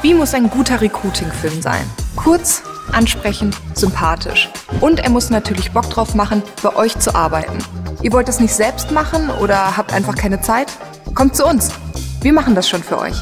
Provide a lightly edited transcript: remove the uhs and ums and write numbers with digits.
Wie muss ein guter Recruiting-Film sein? Kurz, ansprechend, sympathisch. Und er muss natürlich Bock drauf machen, bei euch zu arbeiten. Ihr wollt es nicht selbst machen oder habt einfach keine Zeit? Kommt zu uns. Wir machen das schon für euch.